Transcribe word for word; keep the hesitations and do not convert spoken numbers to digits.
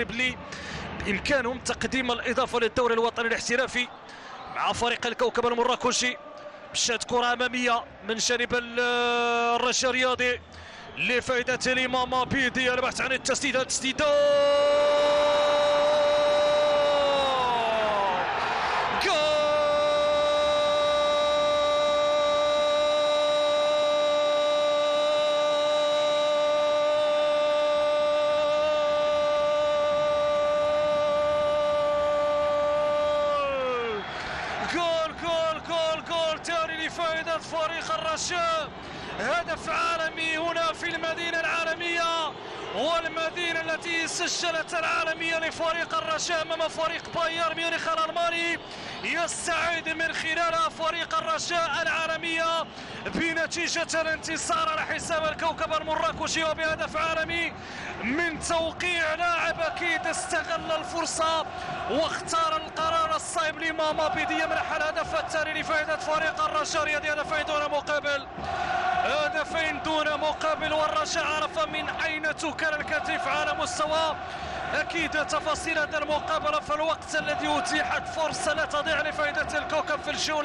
الجانب اللي بإمكانهم تقديم الإضافة للدوري الوطني الاحترافي مع فريق الكوكب المراكشي. مشات كرة أمامية من جانب الرجاء الرياضي لفائدة ليما مابيدي، البحث عن التسديد، التسديد فائدة فريق الرجاء، هدف عالمي هنا في المدينة العالمية، والمدينة التي سجلت العالمية لفريق الرجاء امام فريق بايرن ميونخ الالماني، يستعيد من خلال فريق الرجاء العالمية بنتيجة الانتصار على حساب الكوكب المراكشي وبهدف عالمي من توقيع لاعب اكيد استغل الفرصة واختار القرار الصائب. ليما مابيدي يمنح الهدف التالي لفائدة فريق الرجاء الرياضي، هدفين دون مقابل، هدفين دون مقابل، والرجاء عرف من اين تكال الكتف على مستوى اكيد تفاصيل هذا المقابلة في الوقت الذي اتيحت فرصة لا تضيع لفائدة الكوكب في الجولة